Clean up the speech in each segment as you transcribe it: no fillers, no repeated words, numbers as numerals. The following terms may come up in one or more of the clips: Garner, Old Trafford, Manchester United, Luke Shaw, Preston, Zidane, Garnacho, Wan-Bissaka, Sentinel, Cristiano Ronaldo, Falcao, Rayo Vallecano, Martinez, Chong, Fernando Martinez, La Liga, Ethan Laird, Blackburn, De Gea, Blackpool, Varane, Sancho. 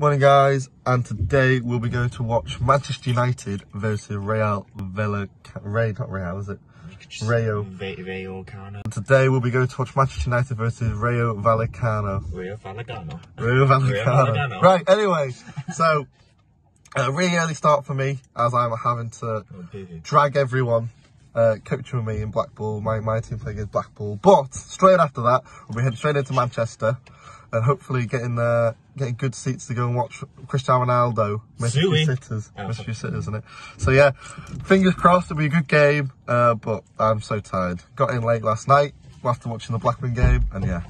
Morning guys, and today we'll be going to watch Manchester United versus Rayo Vallecano. Today we'll be going to watch Manchester United versus Rayo Vallecano. Right, anyway, so a really early start for me, as I'm having to drag everyone coaching with me in Blackpool. My team playing against Blackpool, but straight after that we'll be heading straight into Manchester and hopefully getting good seats to go and watch Cristiano Ronaldo. Mystery sitters, isn't it? So yeah, fingers crossed, it'll be a good game, but I'm so tired. Got in late last night after watching the Blackburn game, and yeah,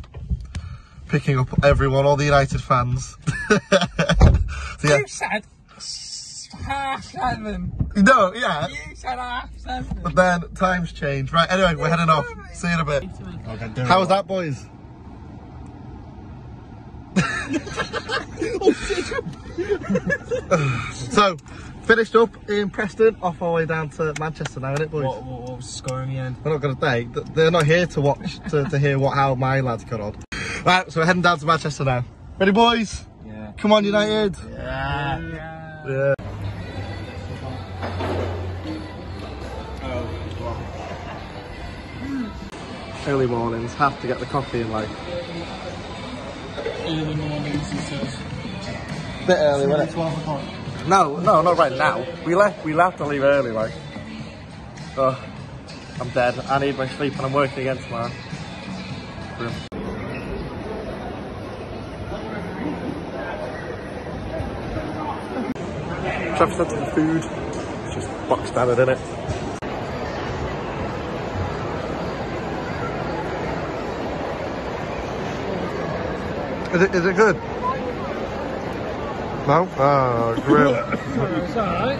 picking up everyone, all the United fans. So yeah. You said half seven. No, yeah. You said half seven. But then times change. Right, anyway, we're heading off. See you in a bit. Okay, how was that, boys? So, finished up in Preston, off our way down to Manchester now, innit, boys? What was the score in the end? We're not going to take. They're not here to watch, to hear how my lads got on. Right, so we're heading down to Manchester now. Ready, boys? Yeah. Come on, United. Yeah. Yeah. Early mornings, have to get the coffee in life. Early mornings, he says. Bit early, wasn't it? 12 o'clock. No, not right now. We left to leave early, like. Oh, I'm dead. I need my sleep and I'm working again tomorrow. Brilliant. Traffic centre for food. It's just box standard, isn't it? Is it good? No? Oh, grill. It's alright.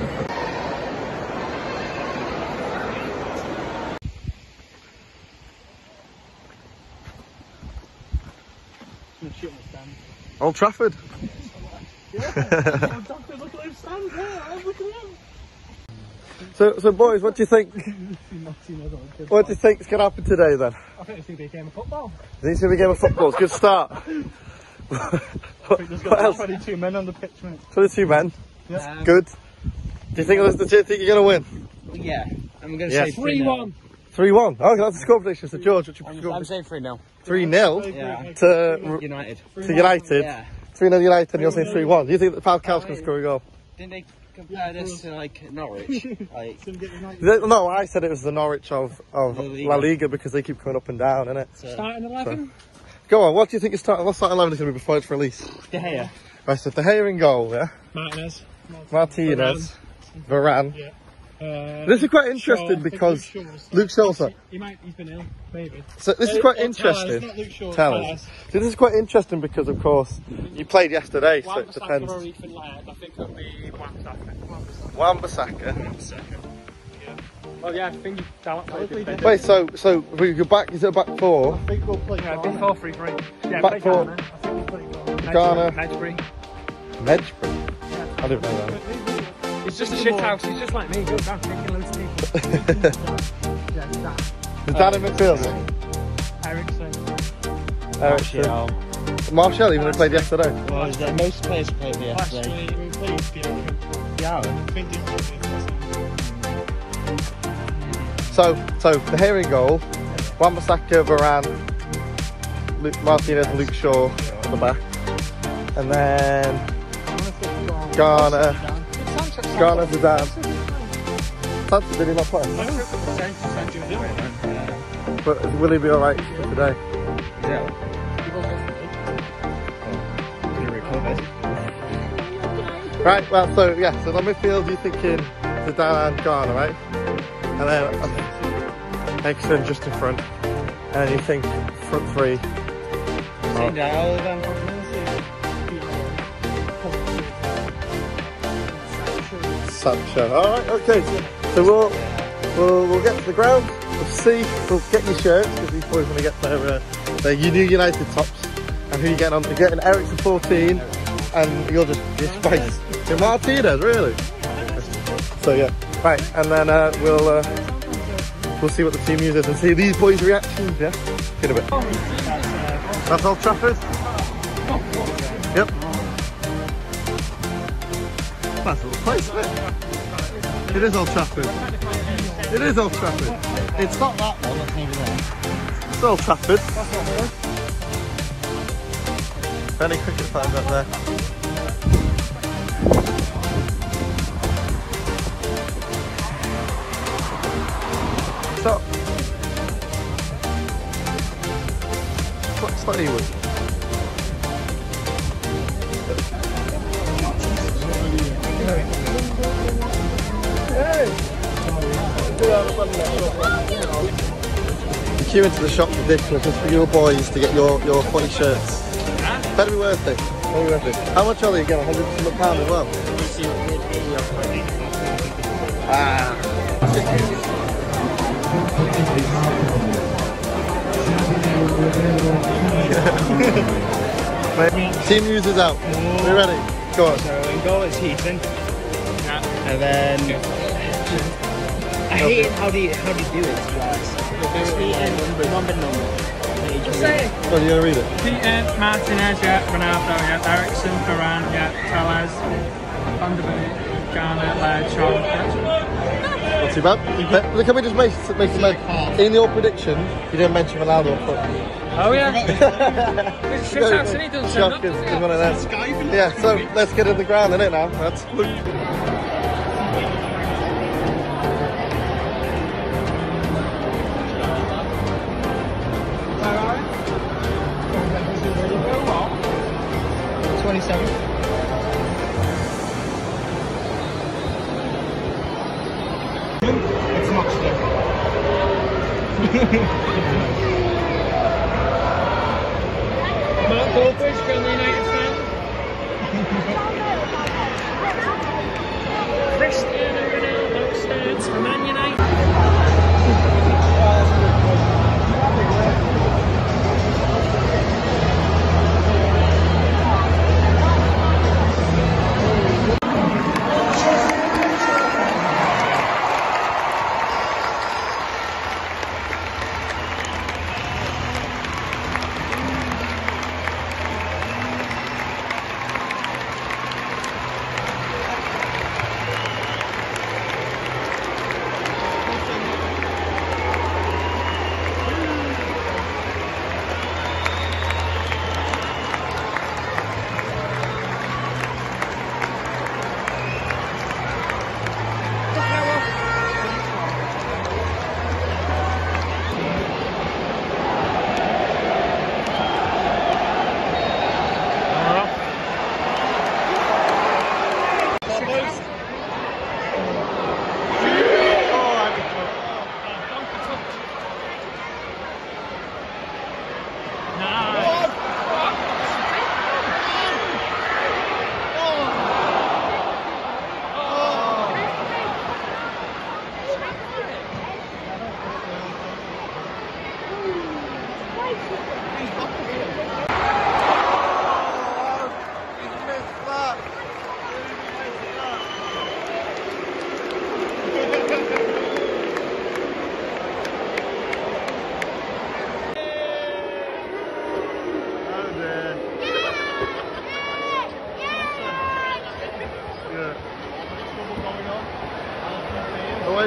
Old Trafford. Yeah. Look at him stand there. Look at him. So boys, what do you think? What do you think's gonna happen today then? I think it's gonna be a game of football. It's gonna be a game of football. It's a good start. There's got 22 men on the pitch, mate. 22 men? Yeah. Good. Do you think you're going to win? Yeah. I'm going to say 3-1. 3-1? Oh, that's the score prediction. So, George, what's your score? I'm saying 3-0. 3-0? Yeah. To United. To United? Yeah. 3-0 United, and you're saying 3-1. Do you think that Falcao's going to score a goal? Didn't they compare this to, like, Norwich? Like, no, I said it was the Norwich of La Liga because they keep coming up and down, innit? So, starting 11? So. Go on, what do you think what starting 11 is going to be before it's released? De Gea. Right, so De Gea in goal, yeah? Martinez. Varane. Yeah. This is quite interesting because Luke Shaw. He's been ill, maybe. So this is quite interesting. Tell us. Not Luke Shaw, tell us. So this is quite interesting because, of course, you played yesterday, so it depends. Or Ethan Laird, I think it'll be Wan-Bissaka. Oh yeah, I think you... Wait, so we go back, is it a back four? I think we'll play Garner. Yeah, back four, 3-3. Yeah, back four. I think we'll play Garner. Medjbury? Yeah. I didn't know that. He's just a shit house, he's just like me, goes down kicking loads of people. Yeah, he's that. Is that in midfield? Ericsson. Marshall, even played yesterday. Well, most players played yesterday. We played Piero. Yeah. I think they played. So the hearing goal, Wan-Bissaka, Varane, Martinez, Luke Shaw on the back, and then Garner Zidane. Did he not play? No. But will he be all right for today? Yeah. Did he recover? Right. Well, so yeah. So on midfield, you're thinking Zidane and Garner, right? And then Ethan just in front. And then you think front three. Sancho. Alright, okay. So we'll get to the ground. We'll see. We'll get your shirts because these boys want to get their new United tops. And who you getting on? You're getting Eric's 14, and you'll just spice. You're Martinez, really. So yeah. Right, and then we'll see what the team uses and see these boys' reactions, yeah? Get a bit. That's Old Trafford? Yep. Nice little place, isn't it? It is Old Trafford. It is Old Trafford. It's not that one that's needed there. It's Old Trafford. Any cricket fans up there? Stop. What's that he was? The queue into the shop is ridiculous. It's for your boys to get your funny shirts. Better be worth it. Better be worth it. How much are they again? £100 as well. Ah. Team news is out. Are we ready? Go on. So in goal it's Ethan. And then I hate how do you do it? It's Ethan number. So you gonna read it? Peter, Martinez, yeah, Ronaldo, yeah, Ericsson, Varane, yeah, Tellez, Vanderbilt, Garner, Laird, Chong, yeah. Not too bad. Look, can we just make a mention? In your prediction, you didn't mention Ronaldo. Oh yeah. It's a shootout, isn't he? Doesn't turn up, does he? One of those. Yeah, so let's get in the ground, innit, now? That's Luke. It's much different. Mark Goldfish from the United States. Cristiano Ronaldo stands for Man United.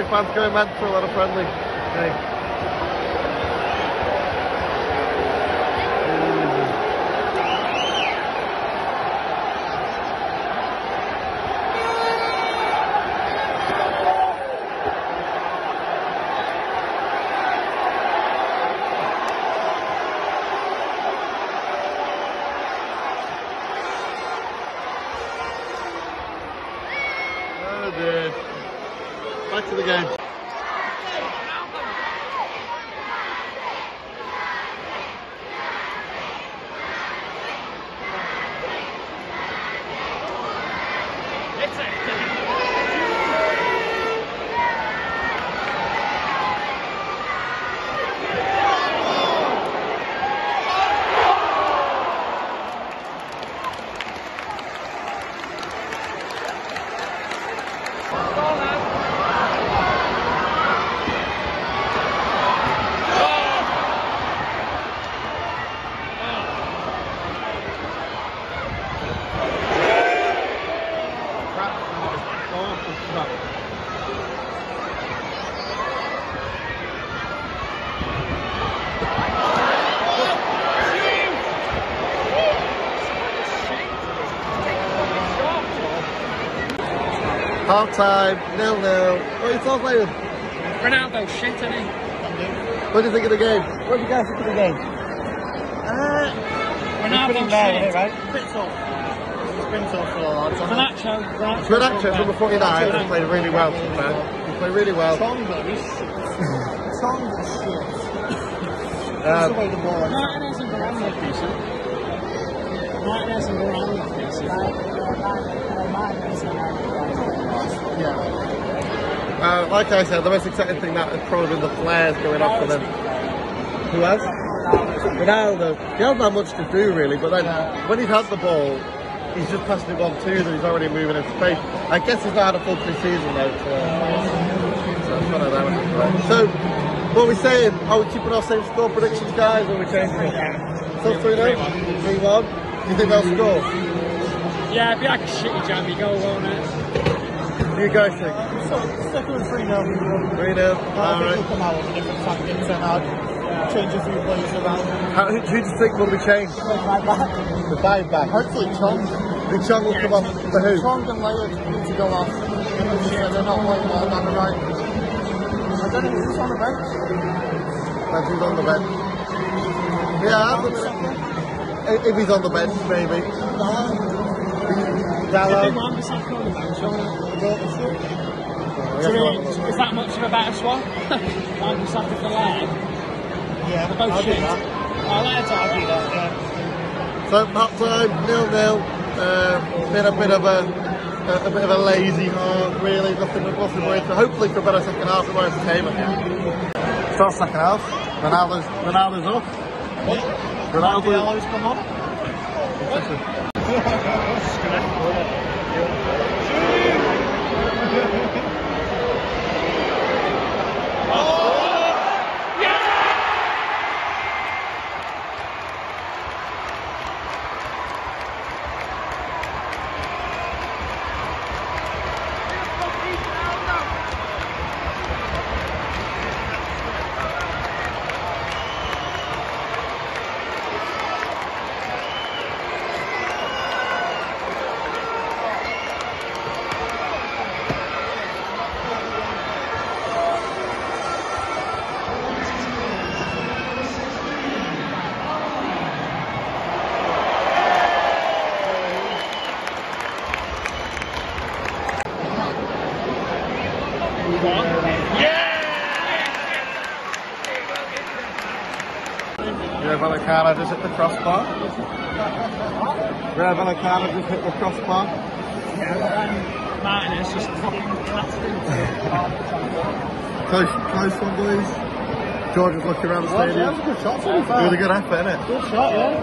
Fans going mental at a friendly. Hey. Oh dear. Back to the game. Half-time, 0-0. What are your thoughts, Liam? Ronaldo, shit, isn't he? What do you think of the game? What do you guys think of the game? Ronaldo, shit, right? It's a bit tough. It's been tough for a long time. Garnacho, number 49, has played really well. He's played really well. Chong, though, he's shit. Chong is shit. That's the way the ball is. Martinez and Varane look decent. Martinez and Varane look decent. Yeah. Like I said, the most exciting thing that has probably been the flares going off for them. Who has? Ronaldo. He hasn't had much to do really, but then when he's had the ball, he's just passing it 1-2s and he's already moving in space. I guess he's not had a full pre-season though. So it's one of them. So, what are we saying? Are we keeping our same score predictions, guys, or are we changing it? Yeah. So 3-1. Do you think they'll score? Yeah, it'd be like a shitty jammy goal, won't it? You guys think? Stick with 3-0. 3-0. Alright. We'll come out with a different tactics and I'll change a few players around. Who do you think will be changed? The 5-back. Hopefully Chong. The Chong will come off for who? Chong and Laird need to go off. They're not playing well down the right. I don't know who's on the bench. That's who's on the bench. Yeah, if he's on the bench, maybe. Wan-Bissaka on the bench, is that much of a better swap? Wan-Bissaka for Laird? Yeah, they're both shit. Our Laird's argued that, yeah. So, half time, 0-0. Been a bit of a lazy half, really. Nothing worth. So hopefully for a better second half, it won't entertain us. Start second half. Ronaldo's up. Yeah. Ronaldo's come on. What? Vallecano just hit the crossbar. Rayo Vallecano just hit the crossbar. Yeah, Martinez just fucking blasted into close one, boys. George was looking around the stadium. That was a good shot, too. It was a good effort, innit? Good shot, yeah.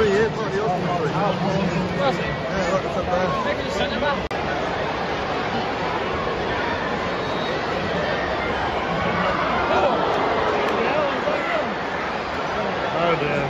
free, yeah, bloody awesome free. Was it? Yeah, look, it's up there. Maybe the centre back. Oh dear.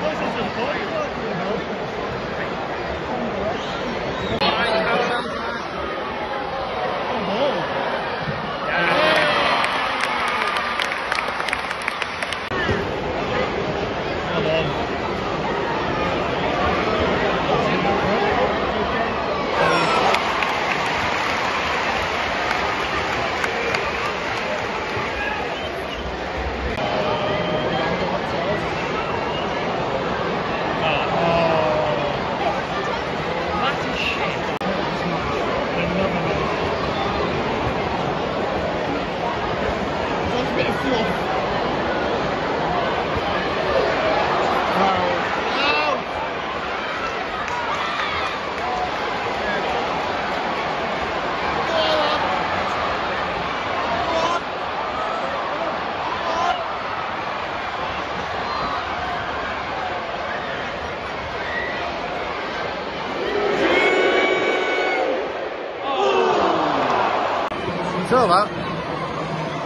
Saw that.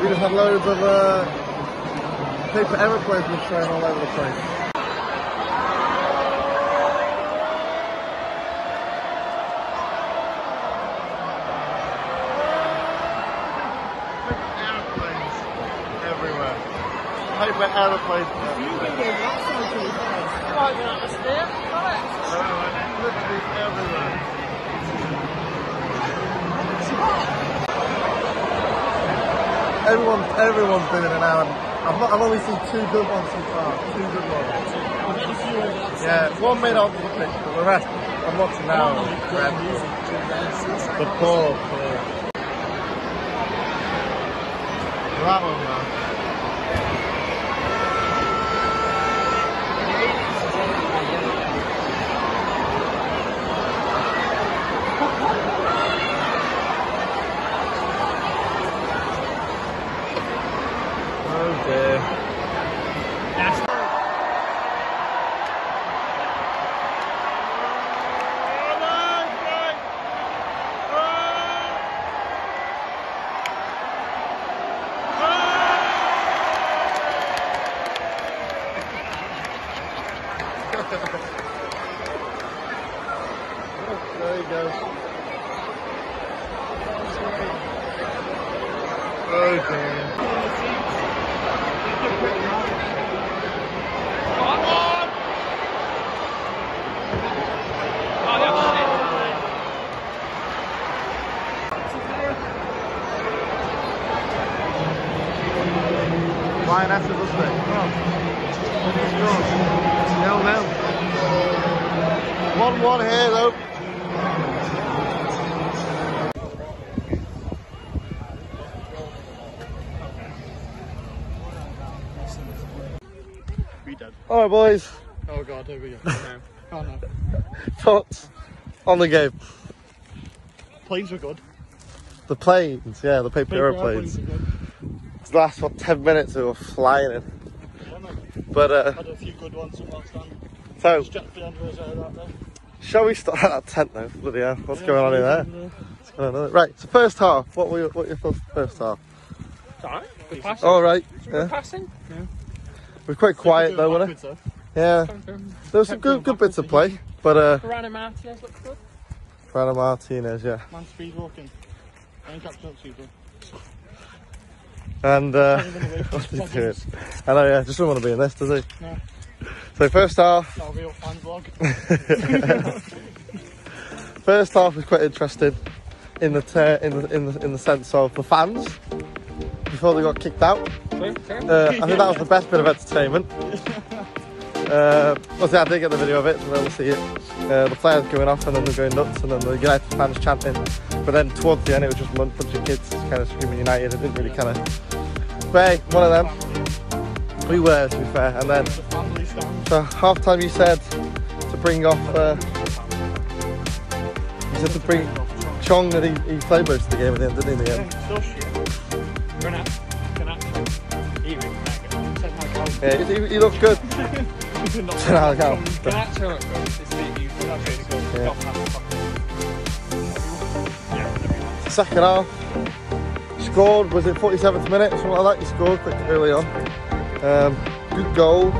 We just had loads of paper aeroplanes flying all over the place. Paper aeroplanes everywhere. Paper aeroplanes everywhere. Quite an atmosphere, correct? Literally everywhere. Everyone's been in an hour. I've only seen two good ones so far. Two good ones. Yeah, one made out of the pitch, but the rest I'm watching now. The poor. That one, man. There he goes. Oh damn. Lioness is up there. Nil nil. 1-1 here though. We dead. Alright boys. Oh god, here we go. No. Oh no. Thoughts on the game. Planes were good. The planes, yeah, the paper aeroplanes. The last 10 minutes we were flying in. But had a few good ones from last time. So shall we start that tent though? Bloody hell, what's going on in there? What's going on? Right, so first half, what were your thoughts of the first half? It's alright, we're passing. Alright. We're passing? Yeah. We're quite quiet though, weren't we? Yeah. There were some good bits of play. But Fernando Martinez looks good. Fernando Martinez, yeah. Man speed walking. I ain't catching up super. And what's he doing? I know, yeah, just doesn't want to be in this, does he? No. So first half. Not a real fan vlog. First half was quite interesting in the sense of the fans before they got kicked out. I think that was the best bit of entertainment. Obviously, I did get the video of it, so they'll see it. The players going off and then they're going nuts, and then the United fans chanting. But then towards the end, it was just a bunch of kids kind of screaming United. It didn't really kind of. But hey, one of them. We were, to be fair. And then, so half time, you said to bring off. You said to bring Chong, and he played most of the game at the end, didn't he? In the end. Yeah, he looked good. Second half, scored, was it 47th minute, something like that, he scored quick early on. Good goal.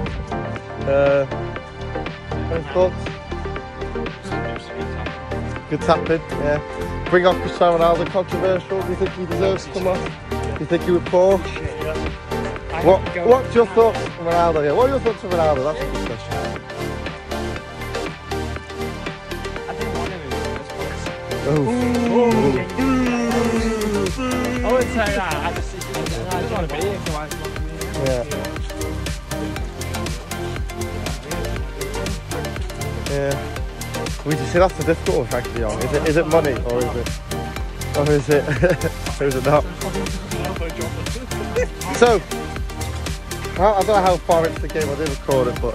Any thoughts? Good tapping, yeah. Bring off Cristiano Ronaldo, controversial. Do you think he deserves to come off? Do you think he would fall? What's your thoughts on Ronaldo here? What are your thoughts on Ronaldo? That's a good question. I didn't want him in this place. I wouldn't say that. I just want to be here. Yeah. We just see that's the difficult one, frankly, John. Is it money or is it or is it not? So I don't know how far into the game I did record it, but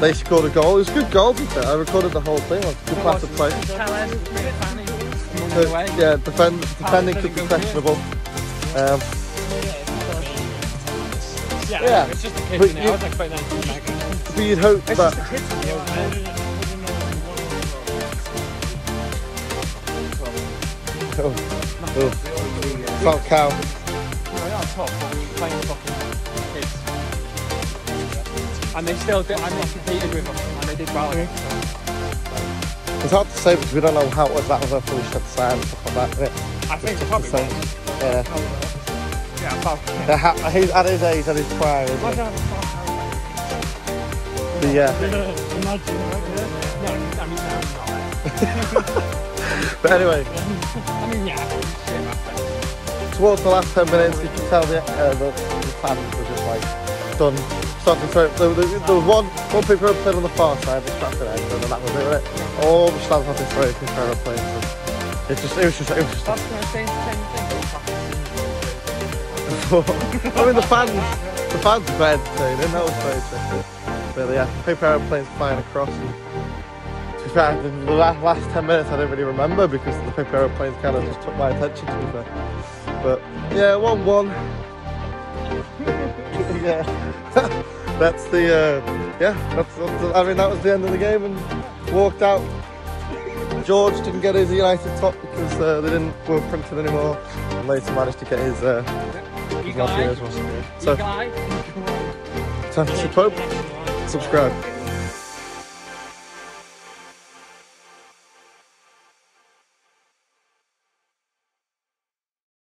they scored a goal. It was a good goal, to be fair. I recorded the whole thing. It was a good class of play. So, yeah, defending could be questionable. Yeah, it's just a kid now. I was expecting that. But you'd hope that. Falcao. And they still did, and they competed with us, and they did well. It's hard to say because we don't know how it was that was a fully shut sign and stuff like that, innit? I think it's probably was. Yeah. He's at his age, at his prime, isn't he? But anyway. Towards the last 10 minutes, you can tell the fans were just like done. There was one people who played on the far side, the trapped end, and then that was it. All the stands had been thrown to fair place. It was just. That's going to say the same thing. I mean, the fans were entertaining. That was very interesting. But yeah, paper airplanes flying across. And to be fair, the last 10 minutes I don't really remember because the paper airplanes kind of just took my attention. To be fair, but yeah, 1-1. Yeah, I mean, that was the end of the game and walked out. George didn't get his United top because they weren't printed anymore, and later managed to get his guy. Subscribe.